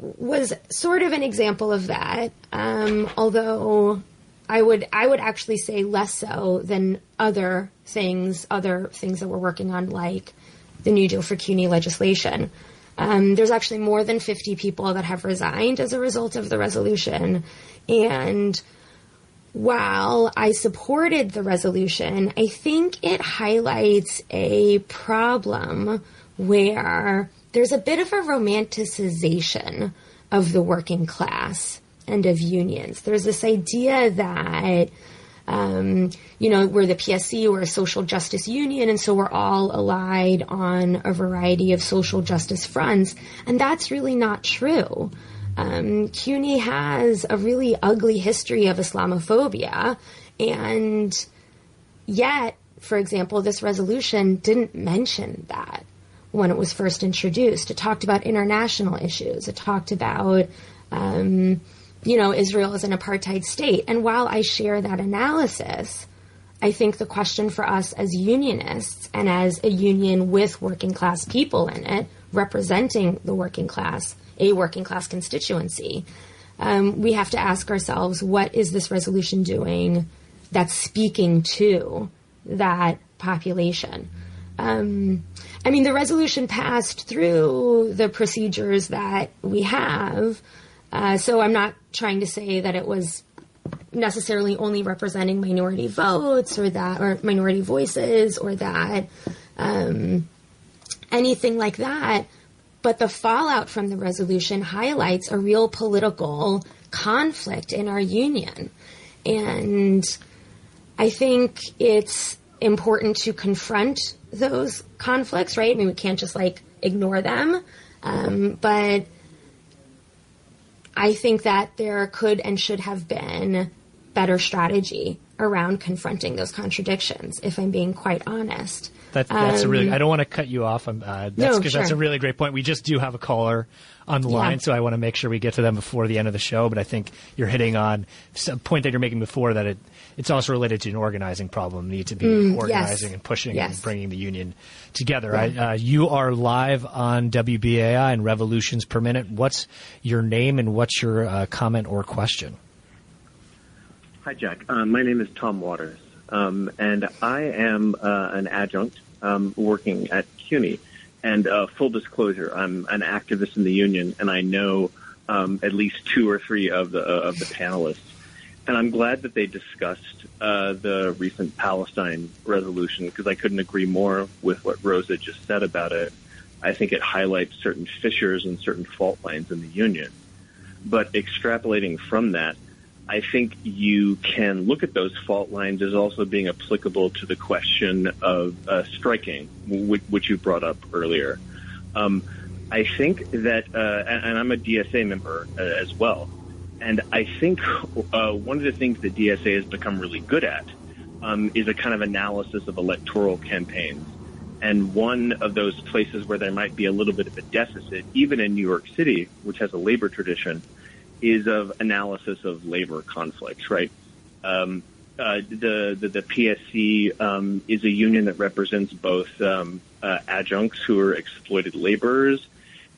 was sort of an example of that, um, although I would I would actually say less so than other things, other things that we're working on, like the New Deal for CUNY legislation. Um, there's actually more than fifty people that have resigned as a result of the resolution. And while I supported the resolution, I think it highlights a problem where there's a bit of a romanticization of the working class and of unions. There's this idea that, um, you know, we're the P S C, we're a social justice union, and so we're all allied on a variety of social justice fronts. And that's really not true. Um, CUNY has a really ugly history of Islamophobia, and yet, for example, this resolution didn't mention that when it was first introduced. It talked about international issues. It talked about, um, you know, Israel as an apartheid state. And while I share that analysis, I think the question for us as unionists and as a union with working class people in it, representing the working class, a working class constituency, um, we have to ask ourselves, what is this resolution doing that's speaking to that population? Um, I mean, the resolution passed through the procedures that we have, uh, so I'm not trying to say that it was necessarily only representing minority votes or that, or minority voices, or that um, anything like that. But the fallout from the resolution highlights a real political conflict in our union, and I think it's important to confront those conflicts, right? I mean, we can't just like ignore them. Um, but I think that there could and should have been better strategy around confronting those contradictions, if I'm being quite honest. That, that's um, a really, I don't want to cut you off. Um, uh, that's, no, sure. That's a really great point. We just do have a caller on the yeah. line, so I want to make sure we get to them before the end of the show. But I think you're hitting on a point that you're making before, that it, it's also related to an organizing problem, need to be mm, organizing yes. and pushing yes. and bringing the union together. Yeah. I, uh, you are live on W B A I and Revolutions Per Minute. What's your name and what's your uh, comment or question? Hi, Jack. Uh, my name is Tom Waters, um, and I am uh, an adjunct um, working at CUNY. And uh, full disclosure, I'm an activist in the union, and I know um, at least two or three of the uh, of the panelists. And I'm glad that they discussed uh, the recent Palestine resolution, because I couldn't agree more with what Rosa just said about it. I think it highlights certain fissures and certain fault lines in the union. But extrapolating from that, I think you can look at those fault lines as also being applicable to the question of uh, striking, which you brought up earlier. Um, I think that, uh, and I'm a D S A member uh, as well, and I think uh, one of the things that D S A has become really good at um, is a kind of analysis of electoral campaigns. And one of those places where there might be a little bit of a deficit, even in New York City, which has a labor tradition, is of analysis of labor conflicts, right? Um, uh, the, the, the P S C um, is a union that represents both um, uh, adjuncts who are exploited laborers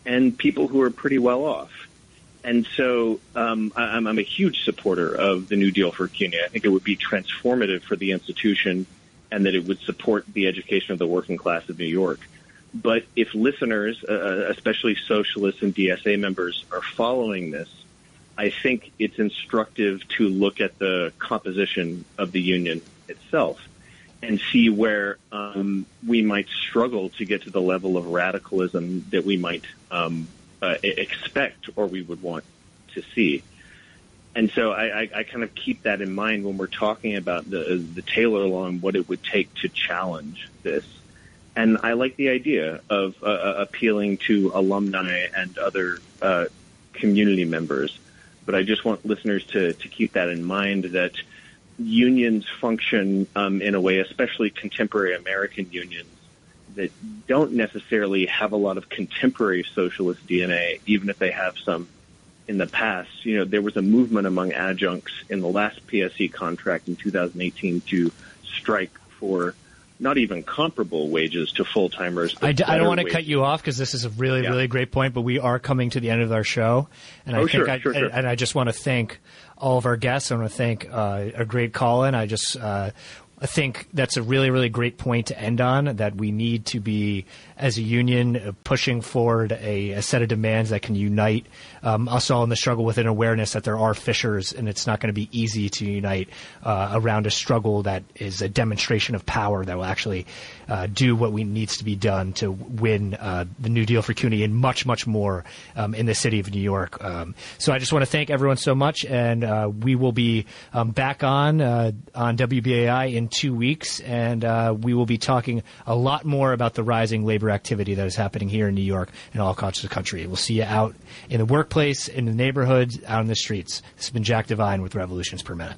and people who are pretty well off. And so um, I, I'm a huge supporter of the New Deal for CUNY. I think it would be transformative for the institution, and that it would support the education of the working class of New York. But if listeners, uh, especially socialists and D S A members, are following this, I think it's instructive to look at the composition of the union itself and see where um, we might struggle to get to the level of radicalism that we might um, uh, expect or we would want to see. And so I, I, I kind of keep that in mind when we're talking about the, the Taylor Law and what it would take to challenge this. And I like the idea of uh, appealing to alumni and other uh, community members. But I just want listeners to, to keep that in mind, that unions function um, in a way, especially contemporary American unions, that don't necessarily have a lot of contemporary socialist D N A, even if they have some in the past. You know, there was a movement among adjuncts in the last P S C contract in two thousand eighteen to strike for not even comparable wages to full-timers. I, d- I don't want to wages. cut you off, because this is a really, yeah. really great point, but we are coming to the end of our show. And oh, I think sure, I, sure, sure. And I just want to thank all of our guests. I want to thank uh, a great call-in. I just uh, I think that's a really, really great point to end on, that we need to be, as a union, pushing forward a, a set of demands that can unite um, us all in the struggle, with an awareness that there are fissures, and it's not going to be easy to unite uh, around a struggle that is a demonstration of power that will actually uh, do what we needs to be done to win uh, the New Deal for CUNY and much, much more um, in the city of New York. Um, so I just want to thank everyone so much, and uh, we will be um, back on uh, on W B A I in two weeks, and uh, we will be talking a lot more about the rising labor activity that is happening here in New York and all across the country. We'll see you out in the workplace, in the neighborhoods, out in the streets. This has been Jack Devine with Revolutions Per Minute.